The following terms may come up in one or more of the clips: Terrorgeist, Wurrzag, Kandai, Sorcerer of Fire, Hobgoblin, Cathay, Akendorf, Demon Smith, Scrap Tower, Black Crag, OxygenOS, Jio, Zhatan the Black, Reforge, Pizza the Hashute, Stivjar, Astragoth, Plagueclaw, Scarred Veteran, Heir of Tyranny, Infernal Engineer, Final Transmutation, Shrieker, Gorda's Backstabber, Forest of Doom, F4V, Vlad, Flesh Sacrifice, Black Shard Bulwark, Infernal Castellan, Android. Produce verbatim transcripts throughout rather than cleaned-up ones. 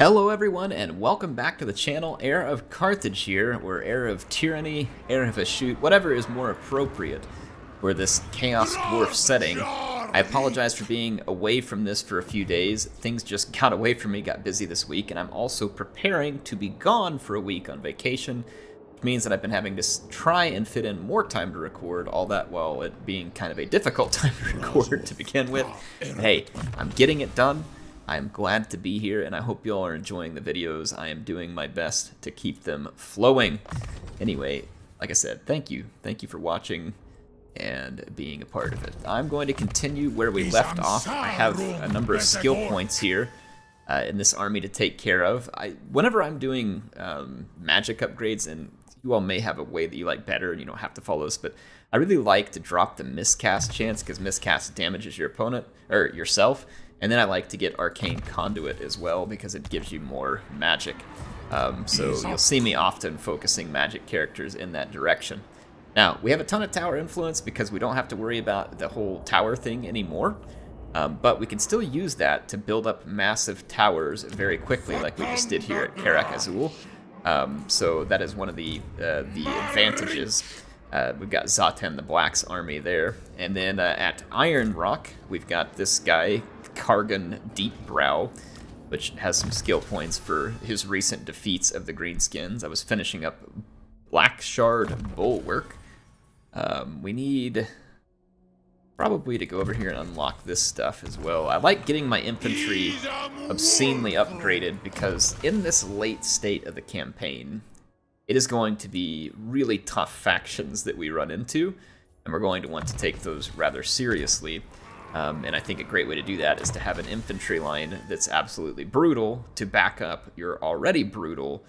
Hello everyone and welcome back to the channel. Heir of Carthage here, or Heir of Tyranny, Heir of Hashute, whatever is more appropriate for this Chaos Dwarf setting. I apologize for being away from this for a few days. Things just got away from me, got busy this week, and I'm also preparing to be gone for a week on vacation, which means that I've been having to try and fit in more time to record, all that while it being kind of a difficult time to record to begin with. Hey, I'm getting it done. I'm glad to be here, and I hope you all are enjoying the videos. I am doing my best to keep them flowing. Anyway, like I said, thank you. Thank you for watching and being a part of it. I'm going to continue where we left off. I have a number of skill points here uh, in this army to take care of. I, whenever I'm doing um, magic upgrades, and you all may have a way that you like better, and you don't have to follow this, but I really like to drop the miscast chance, because miscast damages your opponent, or yourself. And then I like to get Arcane Conduit as well, because it gives you more magic. Um, so you'll see me often focusing magic characters in that direction. Now, we have a ton of tower influence because we don't have to worry about the whole tower thing anymore. Um, but we can still use that to build up massive towers very quickly, like we just did here at Karak Azul. Um, so that is one of the, uh, the advantages. Uh, we've got Zhatan the Black's army there. And then uh, at Iron Rock, we've got this guy, Kargan Deep Brow, which has some skill points for his recent defeats of the Greenskins. I was finishing up Black Shard Bulwark. Um, we need probably to go over here and unlock this stuff as well. I like getting my infantry obscenely upgraded, because in this late state of the campaign, it is going to be really tough factions that we run into, and we're going to want to take those rather seriously. Um, and I think a great way to do that is to have an infantry line that's absolutely brutal to back up your already brutal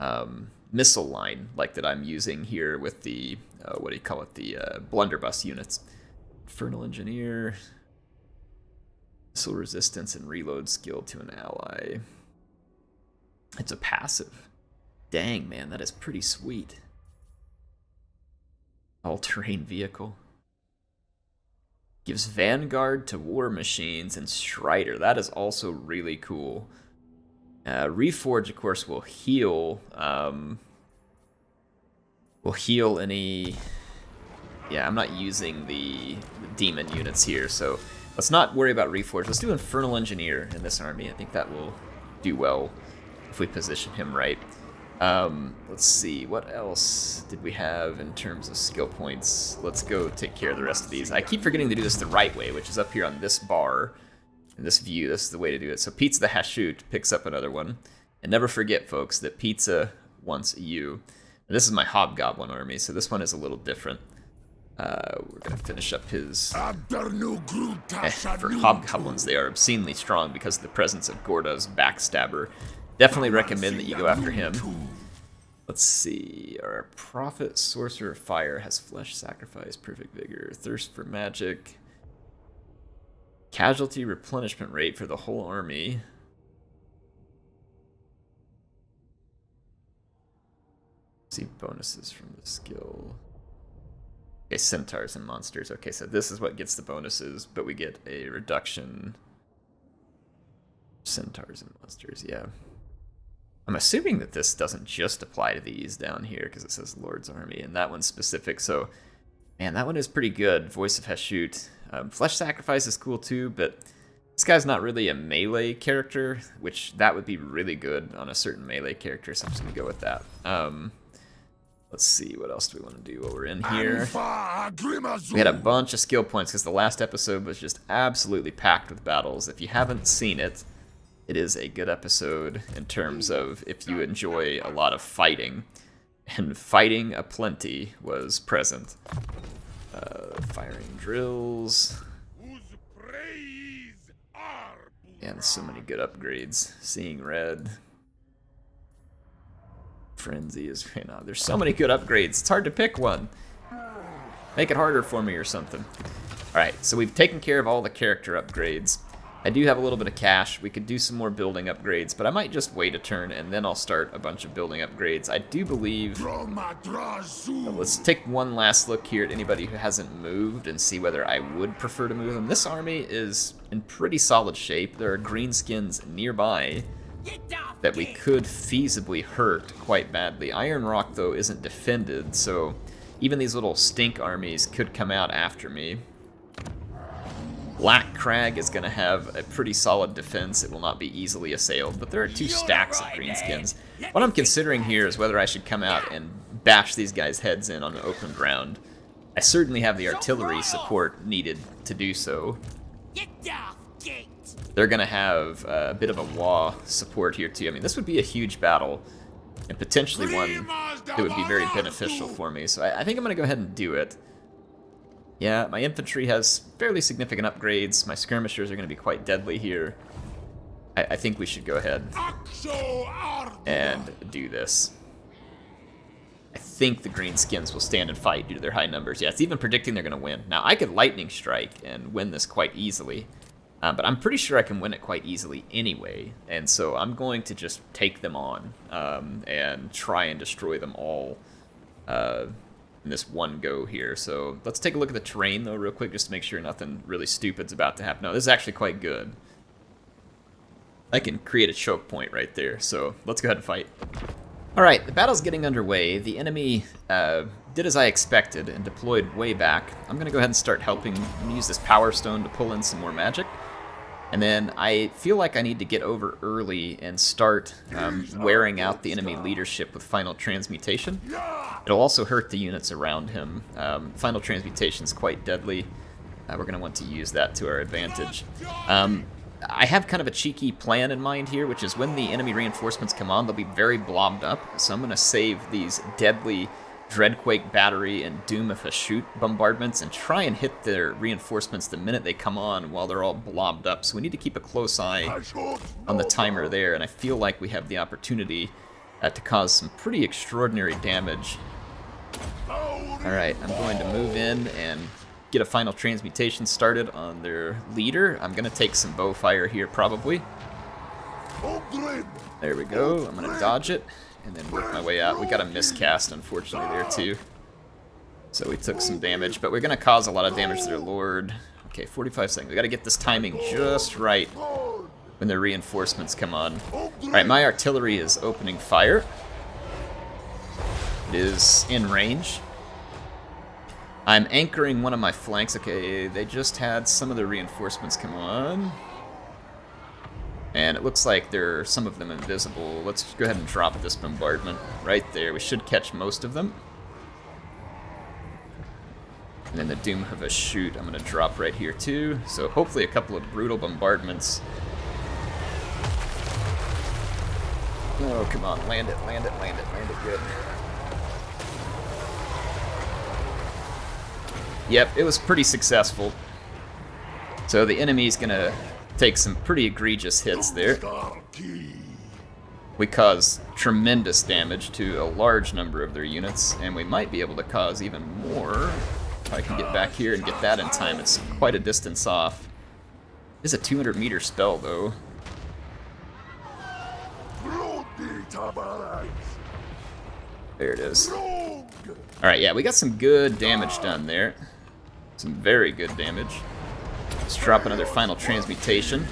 um, missile line, like that I'm using here with the, uh, what do you call it, the uh, blunderbuss units. Infernal Engineer, missile resistance and reload skill to an ally. It's a passive. Dang, man, that is pretty sweet. All Terrain Vehicle. Gives Vanguard to War Machines and Strider. That is also really cool. Uh, Reforge, of course, will heal. Um, will heal any... Yeah, I'm not using the, the demon units here, so let's not worry about Reforge. Let's do Infernal Engineer in this army. I think that will do well if we position him right. Um, let's see, what else did we have in terms of skill points? Let's go take care of the rest of these. I keep forgetting to do this the right way, which is up here on this bar, in this view. This is the way to do it. So Pizza the Hashute picks up another one. And never forget, folks, that Pizza wants you. And this is my Hobgoblin army, so this one is a little different. Uh, we're going to finish up his... For Hobgoblins, they are obscenely strong because of the presence of Gorda's Backstabber. Definitely recommend that you go after him. Let's see. Our Prophet Sorcerer of Fire has Flesh Sacrifice, Perfect Vigor, Thirst for Magic, Casualty Replenishment Rate for the whole army. See bonuses from the skill. Okay, Centaurs and Monsters. Okay, so this is what gets the bonuses, but we get a reduction. Centaurs and Monsters, yeah. I'm assuming that this doesn't just apply to these down here, because it says Lord's Army, and that one's specific, so... Man, that one is pretty good, Voice of Hashut. Um, Flesh Sacrifice is cool too, but this guy's not really a melee character, which that would be really good on a certain melee character, so I'm just going to go with that. Um, let's see, what else do we want to do while we're in here? We had a bunch of skill points, because the last episode was just absolutely packed with battles. If you haven't seen it, it is a good episode in terms of if you enjoy a lot of fighting, and fighting aplenty was present. Uh, firing drills, and so many good upgrades. Seeing Red, Frenzy is right now. There's so many good upgrades, it's hard to pick one. Make it harder for me or something. All right, so we've taken care of all the character upgrades. I do have a little bit of cash. We could do some more building upgrades, but I might just wait a turn and then I'll start a bunch of building upgrades. I do believe... Let's take one last look here at anybody who hasn't moved and see whether I would prefer to move them. This army is in pretty solid shape. There are greenskins nearby that we could feasibly hurt quite badly. Iron Rock, though, isn't defended, so even these little stink armies could come out after me. Black Crag is going to have a pretty solid defense. It will not be easily assailed, but there are two stacks of greenskins. What I'm considering here is whether I should come out and bash these guys' heads in on an open ground. I certainly have the artillery support needed to do so. They're going to have uh, a bit of a wah support here, too. I mean, this would be a huge battle, and potentially one that would be very beneficial for me. So I, I think I'm going to go ahead and do it. Yeah, my infantry has fairly significant upgrades. My skirmishers are going to be quite deadly here. I, I think we should go ahead and do this. I think the greenskins will stand and fight due to their high numbers. Yeah, it's even predicting they're going to win. Now, I could lightning strike and win this quite easily, uh, but I'm pretty sure I can win it quite easily anyway, and so I'm going to just take them on um, and try and destroy them all. Uh, In this one go here. So let's take a look at the terrain though real quick, just to make sure nothing really stupid's about to happen. No, this is actually quite good. I can create a choke point right there, so let's go ahead and fight. Alright, the battle's getting underway. The enemy uh, did as I expected and deployed way back. I'm gonna go ahead and start helping. I'm gonna use this power stone to pull in some more magic, and then I feel like I need to get over early and start um, wearing out the enemy leadership with Final Transmutation. It'll also hurt the units around him. Um, Final Transmutation's quite deadly. Uh, we're gonna want to use that to our advantage. Um, I have kind of a cheeky plan in mind here, which is when the enemy reinforcements come on, they'll be very blobbed up, so I'm gonna save these deadly Dreadquake Battery and Doom of Hashute bombardments and try and hit their reinforcements the minute they come on while they're all blobbed up. So we need to keep a close eye on the timer there, and I feel like we have the opportunity uh, to cause some pretty extraordinary damage. Alright, I'm going to move in and get a Final Transmutation started on their leader. I'm going to take some bow fire here probably. There we go, I'm going to dodge it and then work my way out. We got a miscast, unfortunately, there too. So we took some damage, but we're gonna cause a lot of damage to their lord. Okay, forty-five seconds. We gotta get this timing just right when their reinforcements come on. All right, my artillery is opening fire. It is in range. I'm anchoring one of my flanks. Okay, they just had some of the reinforcements come on. And it looks like there are some of them invisible. Let's go ahead and drop this bombardment right there. We should catch most of them. And then the Doom of Hashute I'm gonna drop right here too. So hopefully a couple of brutal bombardments. Oh, come on, land it, land it, land it, land it good. Yep, it was pretty successful. So the enemy's gonna take some pretty egregious hits there. We cause tremendous damage to a large number of their units, and we might be able to cause even more if I can get back here and get that in time. It's quite a distance off. It is a two hundred meter spell though. There it is. Alright, yeah, we got some good damage done there. Some very good damage. Let's drop another Final Transmutation.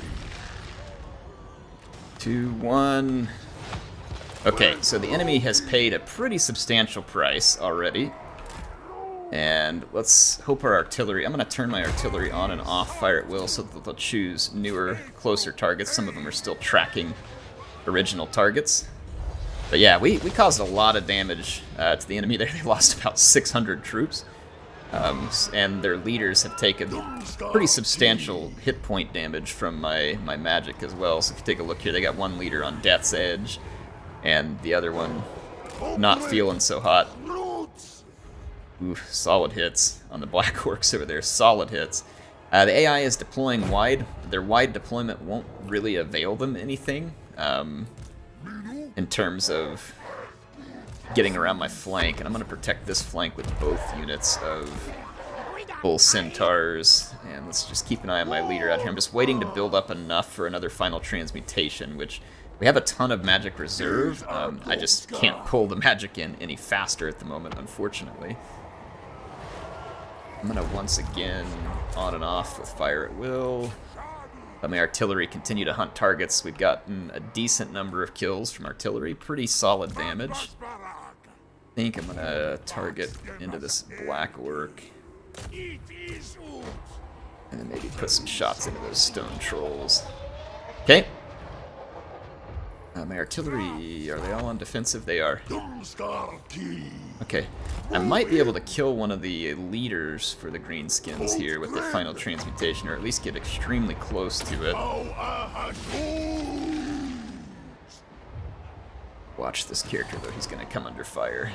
Two, one. Okay, so the enemy has paid a pretty substantial price already. And let's hope our artillery, I'm gonna turn my artillery on and off fire at will so that they'll choose newer, closer targets. Some of them are still tracking original targets. But yeah, we, we caused a lot of damage uh, to the enemy there. They lost about six hundred troops. Um, and their leaders have taken pretty substantial hit point damage from my, my magic as well. So if you take a look here, they got one leader on Death's Edge, and the other one not feeling so hot. Ooh, solid hits on the Black Orcs over there, solid hits. Uh, the A I is deploying wide. Their wide deployment won't really avail them anything um, in terms of getting around my flank, and I'm gonna protect this flank with both units of bull centaurs. And let's just keep an eye on my leader out here. I'm just waiting to build up enough for another Final Transmutation, which we have a ton of magic reserve. Um, I just can't pull the magic in any faster at the moment, unfortunately. I'm gonna once again on and off with fire at will. But my artillery continue to hunt targets. We've gotten a decent number of kills from artillery. Pretty solid damage. I think I'm going to target into this black orc. And then maybe put some shots into those stone trolls. Okay. Uh, my artillery, are they all on defensive? They are. Okay. I might be able to kill one of the leaders for the greenskins here with the final transmutation, or at least get extremely close to it. Watch this character, though. He's going to come under fire.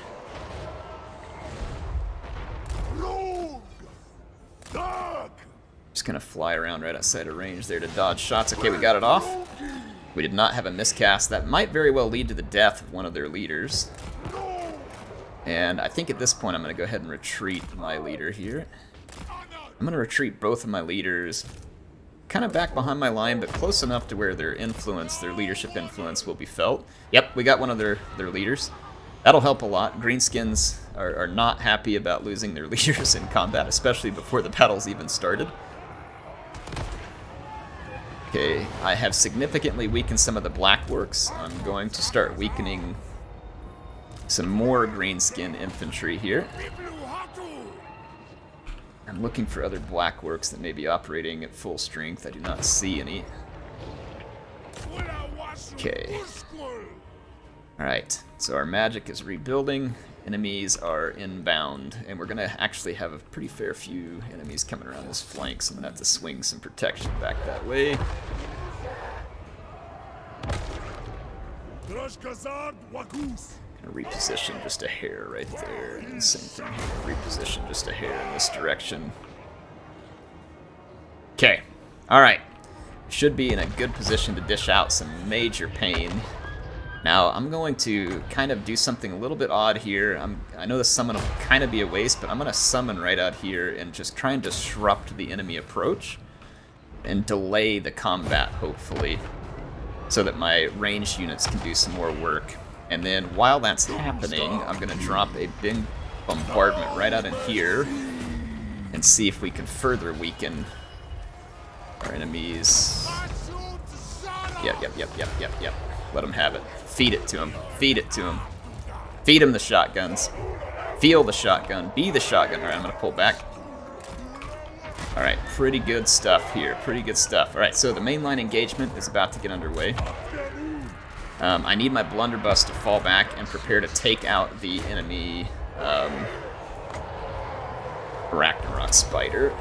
Just going to fly around right outside of range there to dodge shots. Okay, we got it off. We did not have a miscast. That might very well lead to the death of one of their leaders. And I think at this point I'm going to go ahead and retreat my leader here. I'm going to retreat both of my leaders kind of back behind my line, but close enough to where their influence, their leadership influence, will be felt. Yep, we got one of their, their leaders. That'll help a lot. Greenskins are, are not happy about losing their leaders in combat, especially before the battle's even started. Okay, I have significantly weakened some of the black works. I'm going to start weakening some more greenskin infantry here. I'm looking for other black works that may be operating at full strength. I do not see any. Okay. Alright, so our magic is rebuilding. Enemies are inbound, and we're going to actually have a pretty fair few enemies coming around this flank, so I'm going to have to swing some protection back that way. Gonna reposition just a hair right there, and same thing here. Reposition just a hair in this direction. Okay, alright. Should be in a good position to dish out some major pain. Now, I'm going to kind of do something a little bit odd here. I'm, I know the summon will kind of be a waste, but I'm going to summon right out here and just try and disrupt the enemy approach and delay the combat, hopefully, so that my ranged units can do some more work. And then while that's happening, I'm going to drop a big bombardment right out in here and see if we can further weaken our enemies. Yep, yep, yep, yep, yep, yep. Let them have it. Feed it to him. Feed it to him. Feed him the shotguns. Feel the shotgun. Be the shotgun. All right, I'm going to pull back. All right, pretty good stuff here. Pretty good stuff. All right, so the mainline engagement is about to get underway. Um, I need my blunderbuss to fall back and prepare to take out the enemy um, Ragnarok Spider.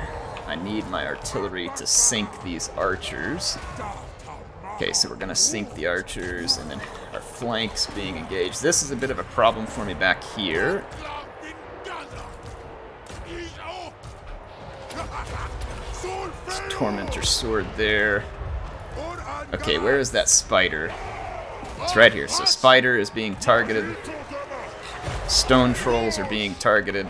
I need my artillery to sink these archers. Okay, so we're going to sink the archers, and then our flanks being engaged. This is a bit of a problem for me back here. Tormentor sword there. Okay, where is that spider? It's right here. So spider is being targeted. Stone trolls are being targeted.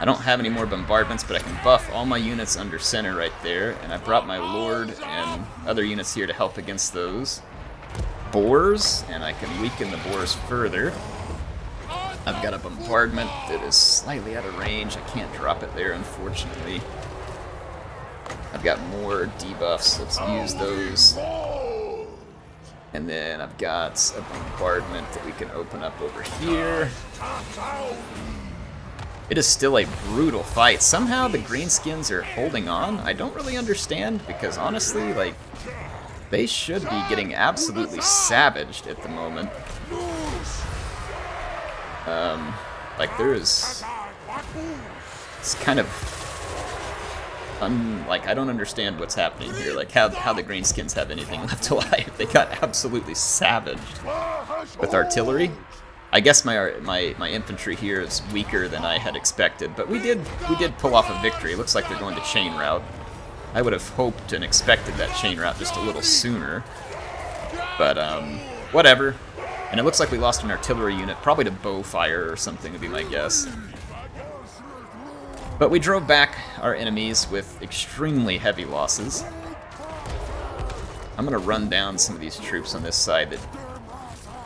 I don't have any more bombardments, but I can buff all my units under center right there. And I brought my lord and other units here to help against those boars, and I can weaken the boars further. I've got a bombardment that is slightly out of range. I can't drop it there, unfortunately. I've got more debuffs. Let's use those. And then I've got a bombardment that we can open up over here. It is still a brutal fight. Somehow the greenskins are holding on. I don't really understand, because honestly, like, they should be getting absolutely savaged at the moment. Um, like, there is... It's kind of... Un, like, I don't understand what's happening here. Like, how, how the greenskins have anything left alive. They got absolutely savaged with artillery. I guess my, my my infantry here is weaker than I had expected, but we did we did pull off a victory. Looks like they're going to chain route. I would have hoped and expected that chain route just a little sooner, but um, whatever. And it looks like we lost an artillery unit, probably to bow fire or something would be my guess. But we drove back our enemies with extremely heavy losses. I'm gonna run down some of these troops on this side that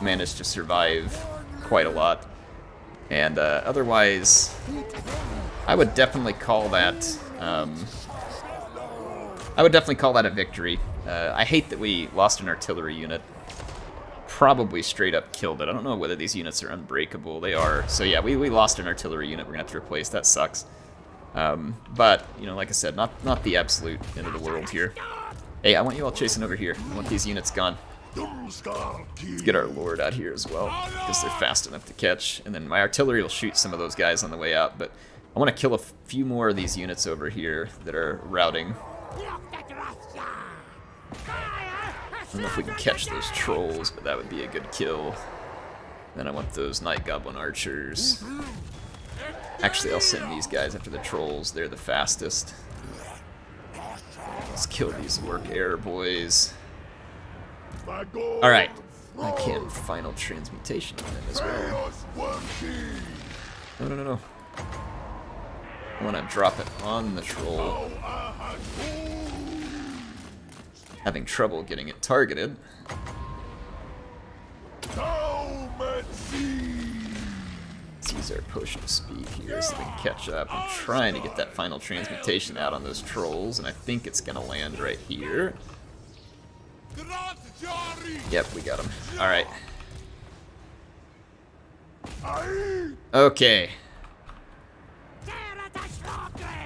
managed to survive quite a lot, and uh, otherwise I would definitely call that um, I would definitely call that a victory. Uh, I hate that we lost an artillery unit. Probably straight up killed it. I don't know whether these units are unbreakable. They are. So yeah, we, we lost an artillery unit. We're going to have to replace. That sucks. Um, but, you know, like I said, not, not the absolute end of the world here. Hey, I want you all chasing over here. I want these units gone. Let's get our lord out here as well, because they're fast enough to catch. And then my artillery will shoot some of those guys on the way out, but I want to kill a few more of these units over here that are routing. I don't know if we can catch those trolls, but that would be a good kill. Then I want those Night Goblin archers. Actually, I'll send these guys after the trolls. They're the fastest. Let's kill these Orc Air boys. Alright, I can't Final Transmutation on them as well. No, no, no, no. I want to drop it on the troll. Having trouble getting it targeted. Let's use our potion of speed here so they can catch up. I'm trying to get that Final Transmutation out on those trolls, and I think it's going to land right here. Yep, we got him. Alright. Okay.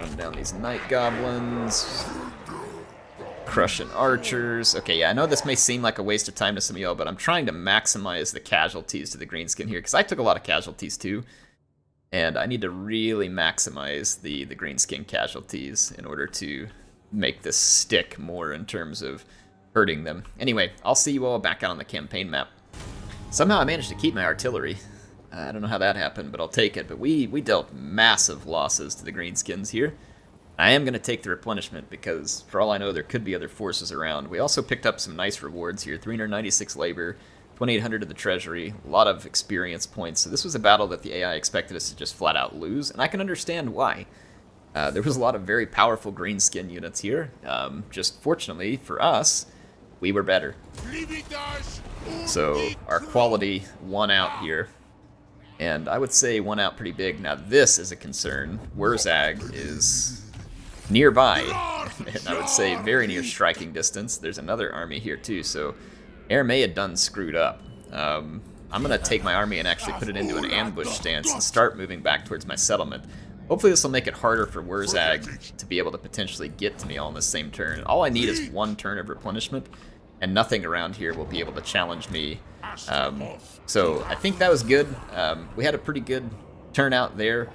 Run down these Night Goblins. Crushing archers. Okay, yeah, I know this may seem like a waste of time to some of y'all, but I'm trying to maximize the casualties to the Greenskin here, because I took a lot of casualties too. And I need to really maximize the, the Greenskin casualties in order to make this stick more in terms of hurting them. Anyway, I'll see you all back out on the campaign map. Somehow I managed to keep my artillery. I don't know how that happened, but I'll take it. But we, we dealt massive losses to the Greenskins here. I am going to take the replenishment because, for all I know, there could be other forces around. We also picked up some nice rewards here. three hundred ninety-six labor, twenty-eight hundred to the treasury, a lot of experience points. So this was a battle that the A I expected us to just flat out lose, and I can understand why. Uh, there was a lot of very powerful Greenskin units here. Um, just fortunately for us, we were better. So our quality won out here. And I would say won out pretty big. Now this is a concern. Wurrzag is nearby. And I would say very near striking distance. There's another army here too. So Air May had done screwed up. Um, I'm going to take my army and actually put it into an ambush stance and start moving back towards my settlement. Hopefully this will make it harder for Wurrzag to be able to potentially get to me all in the same turn. All I need is one turn of replenishment, and nothing around here will be able to challenge me. Um, so I think that was good. Um, we had a pretty good turnout there.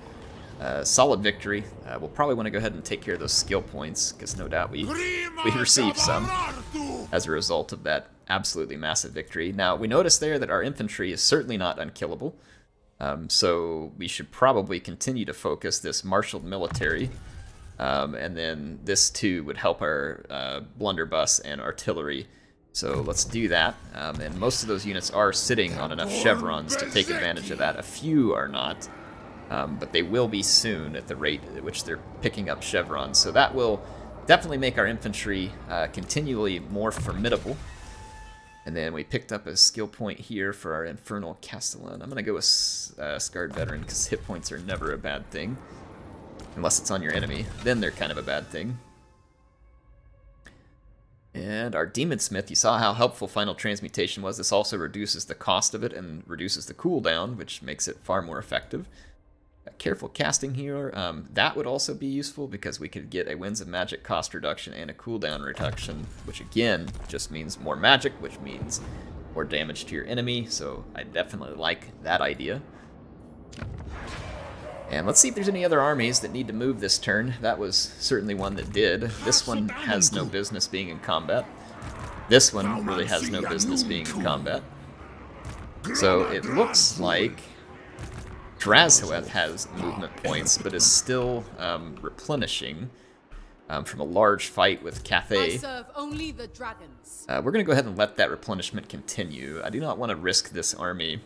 Uh, solid victory. Uh, we'll probably want to go ahead and take care of those skill points, because no doubt we, we received some as a result of that absolutely massive victory. Now, we noticed there that our infantry is certainly not unkillable. Um, so we should probably continue to focus this marshaled military, um, and then this too would help our uh, blunderbuss and artillery. So let's do that, um, and most of those units are sitting on enough chevrons to take advantage of that. A few are not, um, but they will be soon at the rate at which they're picking up chevrons. So that will definitely make our infantry uh, continually more formidable. And then we picked up a skill point here for our Infernal Castellan. I'm going to go with uh, Scarred Veteran, because hit points are never a bad thing. Unless it's on your enemy, then they're kind of a bad thing. And our Demon Smith, you saw how helpful Final Transmutation was. This also reduces the cost of it and reduces the cooldown, which makes it far more effective. Uh, Careful Casting here, um, that would also be useful, because we could get a Winds of Magic cost reduction and a cooldown reduction, which again just means more magic, which means more damage to your enemy, so I definitely like that idea. And let's see if there's any other armies that need to move this turn. That was certainly one that did. This one has no business being in combat. This one really has no business being in combat. So it looks like Drazoeth has movement points, but is still um, replenishing um, from a large fight with Cathay. I serve only the dragons. Uh, we're going to go ahead and let that replenishment continue. I do not want to risk this army.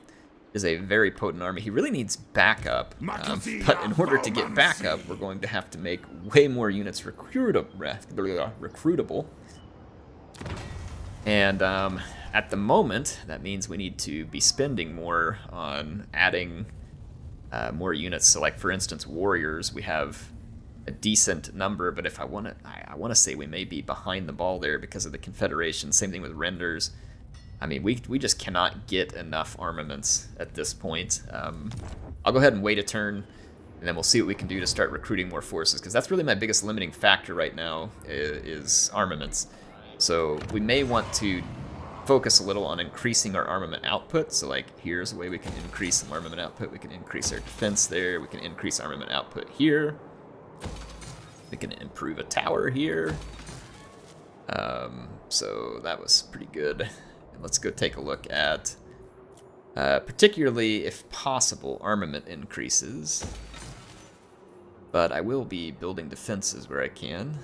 It is a very potent army. He really needs backup, um, but in order to get backup, we're going to have to make way more units recruitable. And um, at the moment, that means we need to be spending more on adding... Uh, more units. So like for instance, warriors, we have a decent number, but if I want to, I, I want to say we may be behind the ball there because of the Confederation. Same thing with renders. I mean, we, we just cannot get enough armaments at this point. Um, I'll go ahead and wait a turn, and then we'll see what we can do to start recruiting more forces, because that's really my biggest limiting factor right now is, is armaments. So we may want to focus a little on increasing our armament output. So like, here's a way we can increase some armament output. We can increase our defense there. We can increase armament output here. We can improve a tower here. Um, so that was pretty good. And let's go take a look at, uh, particularly if possible, armament increases. But I will be building defenses where I can.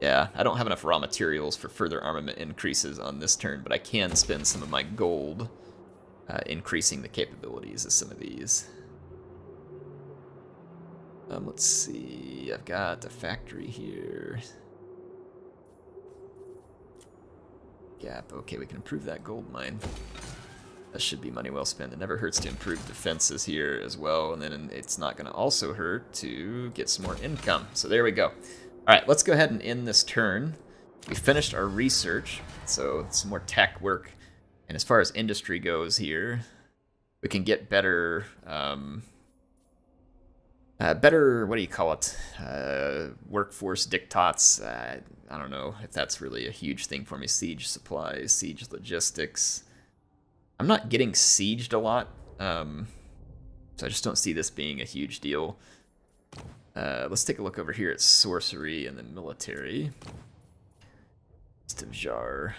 Yeah, I don't have enough raw materials for further armament increases on this turn, but I can spend some of my gold uh, increasing the capabilities of some of these. Um, let's see, I've got a factory here. Gap, okay, we can improve that gold mine. That should be money well spent. It never hurts to improve defenses here as well, and then it's not going to also hurt to get some more income. So there we go. All right, let's go ahead and end this turn. We finished our research, so some more tech work. And as far as industry goes here, we can get better, um, uh, better, what do you call it? Uh, workforce diktats. Uh, I don't know if that's really a huge thing for me. Siege supplies, siege logistics. I'm not getting sieged a lot, um, so I just don't see this being a huge deal. Uh, let's take a look over here at sorcery and then military. Stivjar.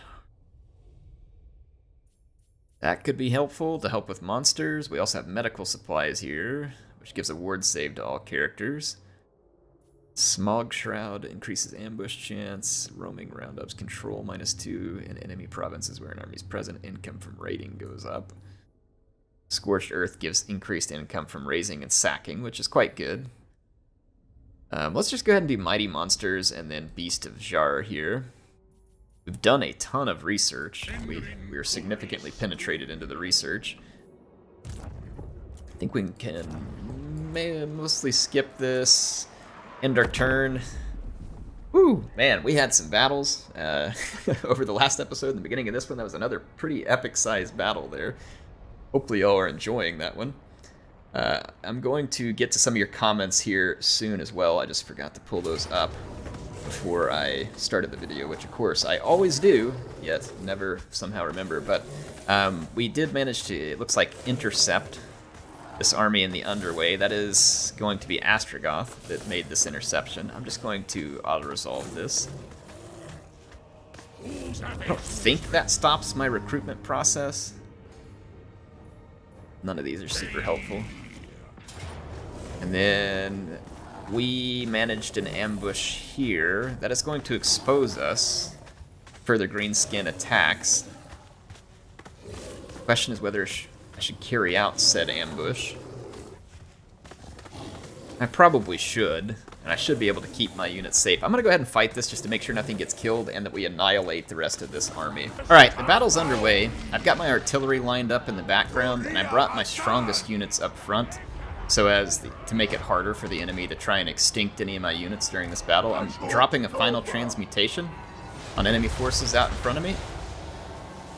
That could be helpful to help with monsters. We also have medical supplies here, which gives a ward save to all characters. Smog Shroud increases ambush chance. Roaming roundups control minus two in enemy provinces where an army is present. Income from raiding goes up. Scorched Earth gives increased income from raising and sacking, which is quite good. Um, let's just go ahead and do Mighty Monsters and then Beast of Jar here. We've done a ton of research. We, we are significantly penetrated into the research. I think we can mostly skip this, end our turn. Woo! Man, we had some battles uh, over the last episode and the beginning of this one. That was another pretty epic-sized battle there. Hopefully y'all are enjoying that one. Uh, I'm going to get to some of your comments here soon as well. I just forgot to pull those up before I started the video, which of course I always do, yet never somehow remember. But um, we did manage to, it looks like, intercept this army in the underway. That is going to be Astragoth that made this interception. I'm just going to auto-resolve this. I don't think that stops my recruitment process. None of these are super helpful. And then we managed an ambush here. That is going to expose us to further green skin attacks. The question is whether I should carry out said ambush. I probably should, and I should be able to keep my units safe. I'm gonna go ahead and fight this just to make sure nothing gets killed and that we annihilate the rest of this army. All right, the battle's underway. I've got my artillery lined up in the background, and I brought my strongest units up front so as the, to make it harder for the enemy to try and extinct any of my units during this battle. I'm dropping a final transmutation on enemy forces out in front of me,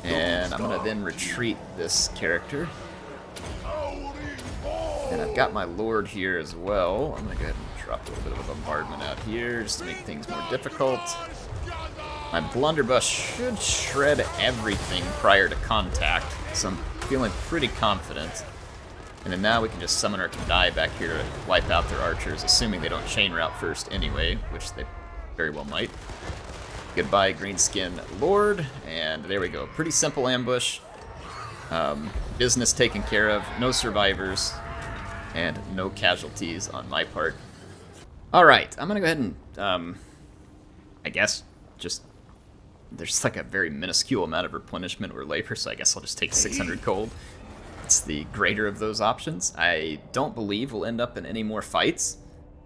and I'm gonna then retreat this character. And I've got my lord here as well. I'm gonna go ahead and drop a little bit of a bombardment out here just to make things more difficult. My blunderbuss should shred everything prior to contact, so I'm feeling pretty confident. And then now we can just summon our Kandai back here to wipe out their archers, assuming they don't chain route first anyway, which they very well might. Goodbye, Greenskin Lord, and there we go. Pretty simple ambush. Um, business taken care of, no survivors, and no casualties on my part. All right, I'm gonna go ahead and, um, I guess just, there's like a very minuscule amount of replenishment or labor, so I guess I'll just take six hundred gold. It's the greater of those options. I don't believe we'll end up in any more fights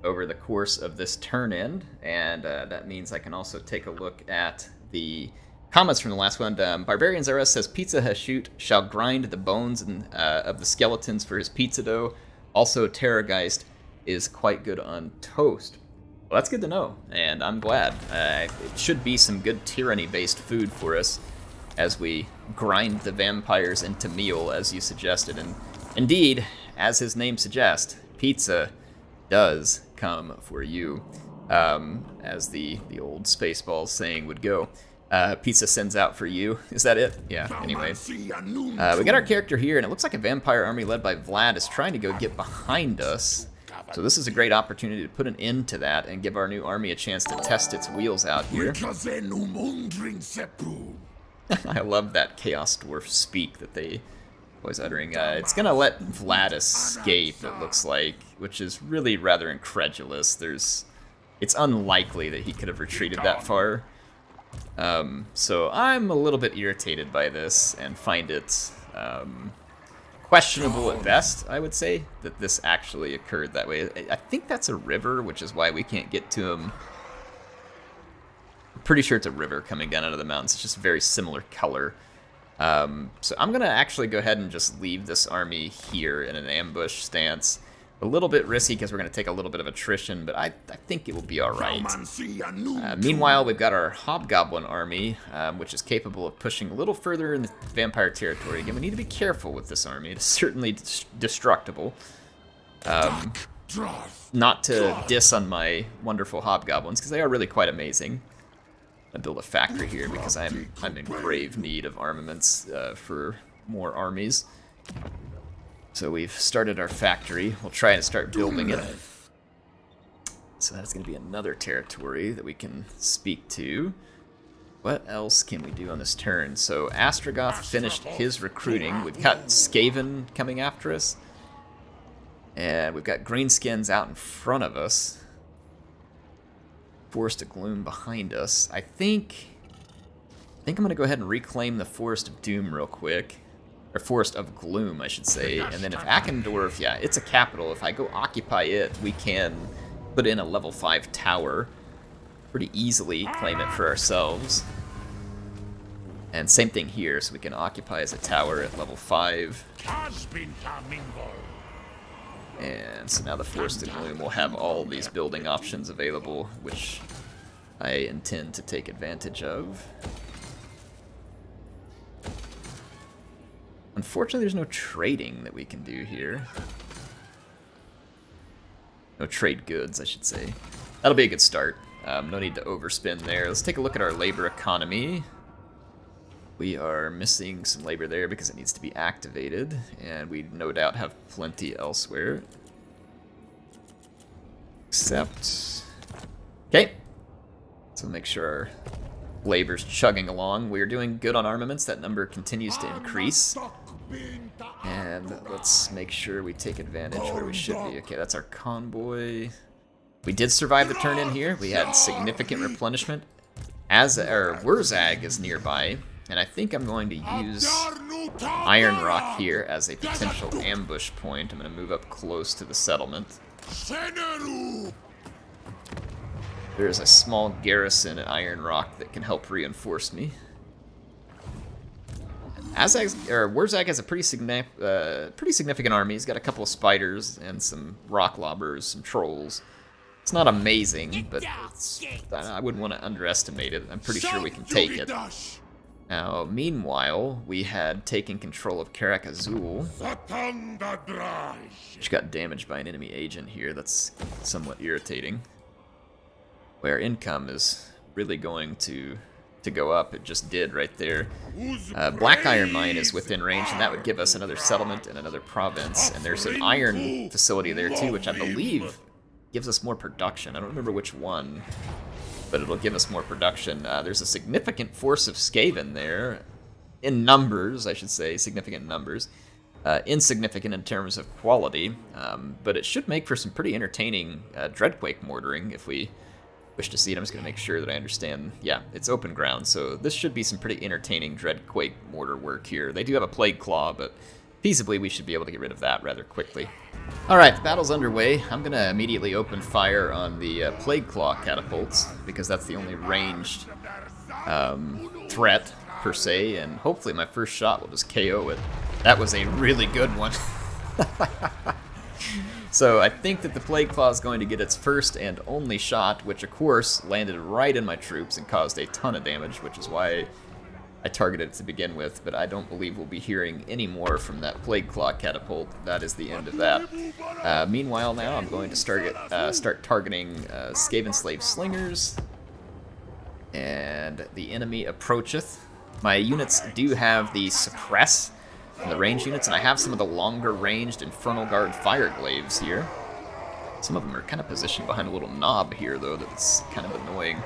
over the course of this turn end, and uh, that means I can also take a look at the comments from the last one. Um, Barbarians R S says, Pizza Hashute shall grind the bones and, uh, of the skeletons for his pizza dough. Also, Terrorgeist is quite good on toast. Well, that's good to know, and I'm glad. Uh, it should be some good tyranny-based food for us as we grind the vampires into meal, as you suggested. And indeed, as his name suggests, pizza does come for you, um, as the, the old Spaceballs saying would go. Uh, pizza sends out for you. Is that it? Yeah, anyway. Uh, we got our character here, and it looks like a vampire army led by Vlad is trying to go get behind us. So this is a great opportunity to put an end to that and give our new army a chance to test its wheels out here. I love that Chaos Dwarf speak that they always uttering. Uh, it's gonna let Vlad escape, it looks like, which is really rather incredulous. There's, it's unlikely that he could have retreated that far. Um, so I'm a little bit irritated by this and find it um, questionable at best, I would say, that this actually occurred that way. I think that's a river, which is why we can't get to him. I'm pretty sure it's a river coming down out of the mountains. It's just a very similar color. Um, so I'm going to actually go ahead and just leave this army here in an ambush stance. A little bit risky because we're going to take a little bit of attrition, but I, I think it will be all right. Uh, meanwhile, we've got our Hobgoblin army, um, which is capable of pushing a little further in the vampire territory. Again, we need to be careful with this army. It's certainly destructible. Um, not to diss on my wonderful Hobgoblins, because they are really quite amazing. I build a factory here because I'm, I'm in grave need of armaments uh, for more armies. So we've started our factory. We'll try and start building it. So that's going to be another territory that we can speak to. What else can we do on this turn? So Astragoth finished his recruiting. We've got Skaven coming after us. And we've got Greenskins out in front of us. Forest of Gloom behind us. I think, I think I'm going to go ahead and reclaim the Forest of Doom real quick. Or Forest of Gloom, I should say. And then if Akendorf, yeah, it's a capital. If I go occupy it, we can put in a level five tower. Pretty easily claim it for ourselves. And same thing here, so we can occupy as a tower at level five. And so now the Forest of Gloom will have all these building options available, which I intend to take advantage of. Unfortunately, there's no trading that we can do here. No trade goods, I should say. That'll be a good start. Um, no need to overspend there. Let's take a look at our labor economy. We are missing some labor there because it needs to be activated, and we no doubt have plenty elsewhere. Except... okay. So make sure our labor's chugging along. We're doing good on armaments. That number continues to increase. And let's make sure we take advantage where we should be. Okay, that's our convoy. We did survive the turn in here. We had significant replenishment. As our Wurrzag is nearby, and I think I'm going to use Iron Rock here as a potential ambush point. I'm going to move up close to the settlement. There is a small garrison at Iron Rock that can help reinforce me. Azag, or Wurrzag has a pretty, signi uh, pretty significant army. He's got a couple of spiders and some rock lobbers, some trolls. It's not amazing, but it's, I wouldn't want to underestimate it. I'm pretty sure we can take it. Now, meanwhile, we had taken control of Karak Azul, which got damaged by an enemy agent here. That's somewhat irritating. Where income is really going to to go up. It just did right there. Uh, Black Iron Mine is within range, and that would give us another settlement and another province. And there's an iron facility there too, which I believe gives us more production. I don't remember which one, but it'll give us more production. Uh, there's a significant force of Skaven there, in numbers, I should say, significant numbers. Uh, insignificant in terms of quality, um, but it should make for some pretty entertaining uh, Dreadquake mortaring if we wish to see it. I'm just going to make sure that I understand. Yeah, it's open ground, so this should be some pretty entertaining Dreadquake mortar work here. They do have a Plagueclaw, but feasibly we should be able to get rid of that rather quickly. Alright, the battle's underway. I'm going to immediately open fire on the uh, Plagueclaw catapults, because that's the only ranged um, threat, per se, and hopefully my first shot will just K O it. That was a really good one. So I think that the Plagueclaw is going to get its first and only shot, which of course landed right in my troops and caused a ton of damage, which is why I targeted it to begin with, but I don't believe we'll be hearing any more from that Plagueclaw catapult. That is the end of that. Uh, meanwhile now I'm going to start, get, uh, start targeting uh, Skaven Slave Slingers, and the enemy approacheth. My units do have the suppress and the range units, and I have some of the longer ranged Infernal Guard Fire Glaives here. Some of them are kind of positioned behind a little knob here, though, that's kind of annoying.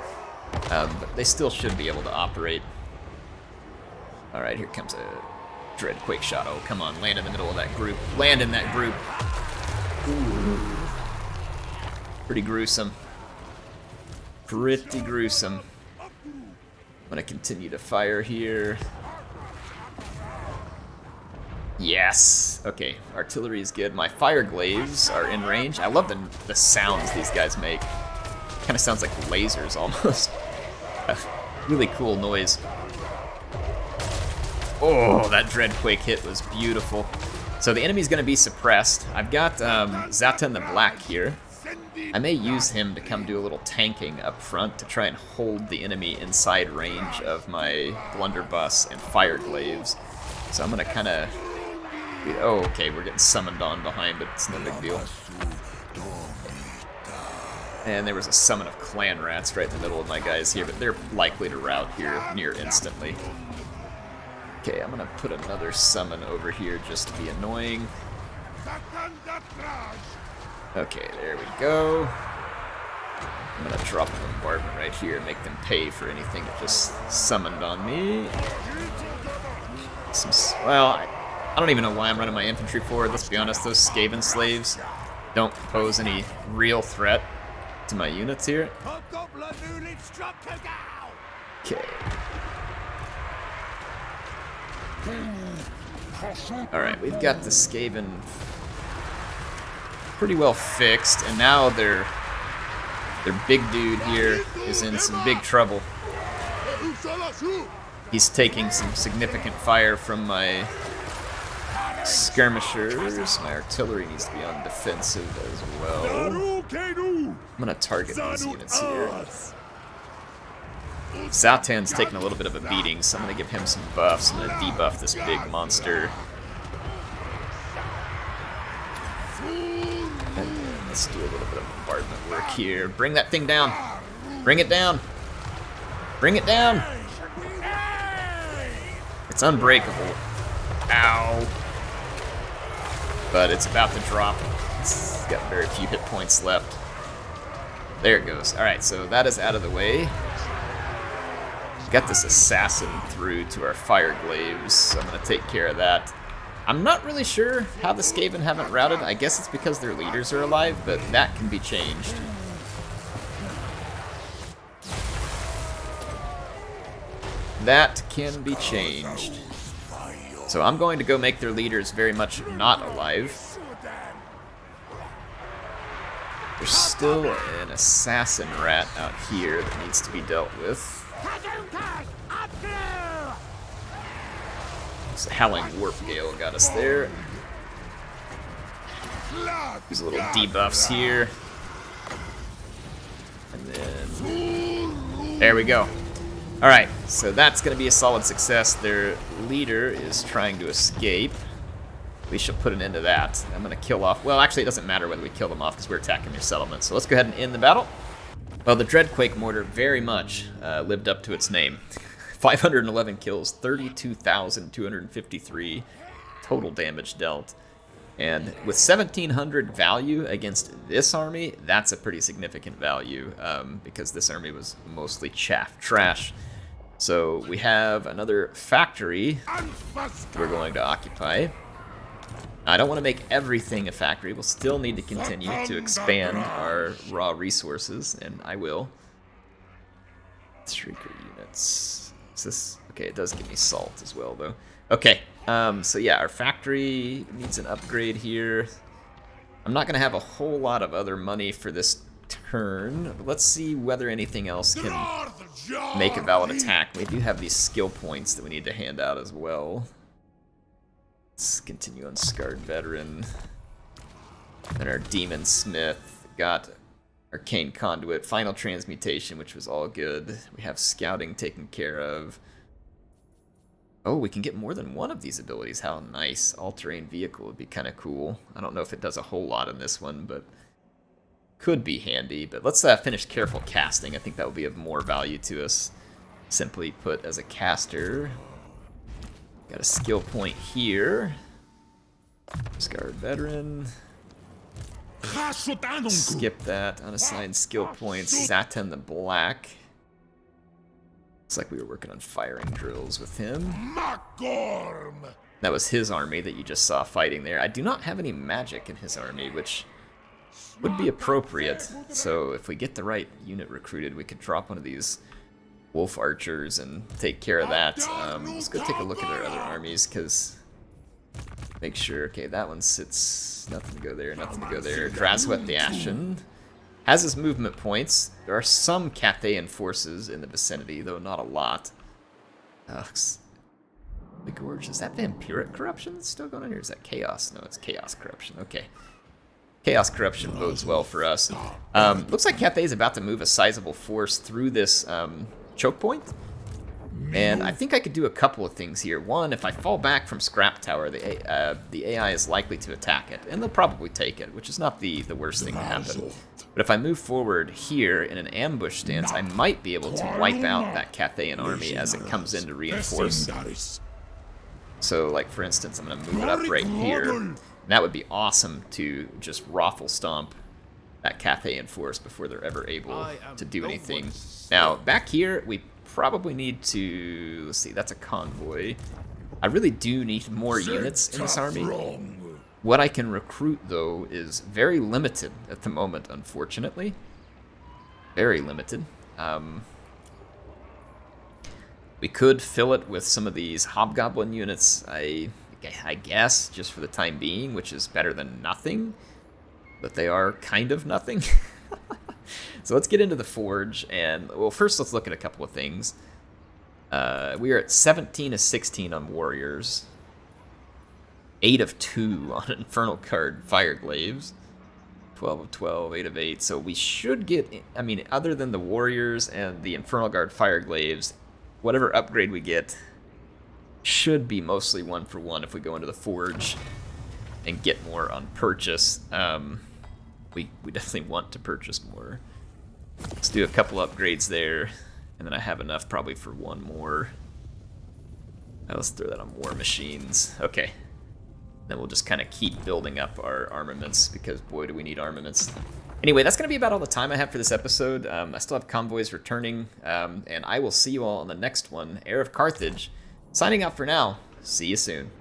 Um, but they still should be able to operate. Alright, here comes a Dreadquake shot. Oh, come on, land in the middle of that group. Land in that group. Ooh. Pretty gruesome. Pretty gruesome. I'm gonna continue to fire here. Yes! Okay, artillery is good. My fire glaives are in range. I love the, the sounds these guys make. Kind of sounds like lasers almost. Really cool noise. Oh, that Dreadquake hit was beautiful. So the enemy's gonna be suppressed. I've got um, Zhatan the Black here. I may use him to come do a little tanking up front to try and hold the enemy inside range of my blunderbuss and fire glaives. So I'm gonna kind of... Oh, okay, we're getting summoned on behind, but it's no big deal. And there was a summon of clan rats right in the middle of my guys here, but they're likely to rout here near instantly. Okay, I'm gonna put another summon over here just to be annoying. Okay, there we go. I'm gonna drop the bombardment right here and make them pay for anything that just summoned on me. Some, well, I, I don't even know why I'm running my infantry forward. Let's be honest, those Skaven slaves don't pose any real threat to my units here. Okay. Alright, we've got the Skaven pretty well fixed, and now their their big dude here is in some big trouble. He's taking some significant fire from my skirmishers. My artillery needs to be on defensive as well. I'm gonna target these units here. Zatan's taking a little bit of a beating, so I'm gonna give him some buffs. I'm gonna debuff this big monster. Let's do a little bit of bombardment work here. Bring that thing down. Bring it down. Bring it down. It's unbreakable. Ow. But it's about to drop. It's got very few hit points left. There it goes. Alright, so that is out of the way. Got this assassin through to our fire glaives, so I'm going to take care of that. I'm not really sure how the Skaven haven't routed. I guess it's because their leaders are alive, but that can be changed. That can be changed. So I'm going to go make their leaders very much not alive. There's still an assassin rat out here that needs to be dealt with. Howling Warp Gale got us there. These little debuffs here. And then... There we go. Alright, so that's going to be a solid success. Their leader is trying to escape. We shall put an end to that. I'm going to kill off... Well, actually, it doesn't matter whether we kill them off because we're attacking their settlement. So let's go ahead and end the battle. Well, the Dreadquake Mortar very much uh, lived up to its name. five hundred eleven kills, thirty-two thousand two hundred fifty-three total damage dealt. And with seventeen hundred value against this army, that's a pretty significant value um, because this army was mostly chaff trash. So we have another factory we're going to occupy. I don't want to make everything a factory. We'll still need to continue to expand our raw resources, and I will. Shrieker units. This, okay, it does give me salt as well, though. Okay, um, so yeah, our factory needs an upgrade here. I'm not going to have a whole lot of other money for this turn. Let's see whether anything else can make a valid attack. We do have these skill points that we need to hand out as well. Let's continue on Scarred Veteran. Then our Demon Smith got Arcane Conduit, Final Transmutation, which was all good. We have Scouting taken care of. Oh, we can get more than one of these abilities. How nice. All Terrain Vehicle would be kind of cool. I don't know if it does a whole lot in this one, but could be handy. But let's uh, finish Careful Casting. I think that will be of more value to us. Simply put, as a caster. Got a skill point here. Scarred Veteran. Skip that. Unassigned skill points. Zhatan the Black. Looks like we were working on firing drills with him. That was his army that you just saw fighting there. I do not have any magic in his army, which would be appropriate. So if we get the right unit recruited, we could drop one of these wolf archers and take care of that. Um, let's go take a look at our other armies, because... Make sure, okay, that one sits... Nothing to go there, nothing to go there. Draswet the Ashen has his movement points. There are some Cathayan forces in the vicinity, though not a lot. Ugh. The Gorge, is that Vampiric Corruption still going on here? Is that Chaos? No, it's Chaos Corruption. Okay. Chaos Corruption bodes well for us. Um, looks like Cathay is about to move a sizable force through this um, choke point. And I think I could do a couple of things here. One, if I fall back from Scrap Tower, the uh, the A I is likely to attack it, and they'll probably take it, which is not the, the worst thing to happen. But if I move forward here in an ambush stance, I might be able to wipe out that Cathayan army as it comes in to reinforce. So, like, for instance, I'm going to move it up right here. And that would be awesome to just Raffle Stomp that Cathayan force before they're ever able to do anything. Now, back here, we... Probably need to, let's see, that's a convoy. I really do need more units in this army. What I can recruit, though, is very limited at the moment, unfortunately. Very limited. Um, we could fill it with some of these Hobgoblin units, I, I guess, just for the time being, which is better than nothing. But they are kind of nothing. So let's get into the Forge, and, well, first let's look at a couple of things. Uh, we are at seventeen to sixteen on Warriors, eight of two on Infernal Guard Fire Glaives, twelve of twelve, eight of eight, so we should get, I mean, other than the Warriors and the Infernal Guard Fire Glaives, whatever upgrade we get should be mostly one for one if we go into the Forge and get more on purchase. Um, we, we definitely want to purchase more. Let's do a couple upgrades there, and then I have enough probably for one more. Now let's throw that on War Machines. Okay. Then we'll just kind of keep building up our armaments, because boy do we need armaments. Anyway, that's going to be about all the time I have for this episode. Um, I still have convoys returning, um, and I will see you all on the next one. Heir of Carthage, signing out for now. See you soon.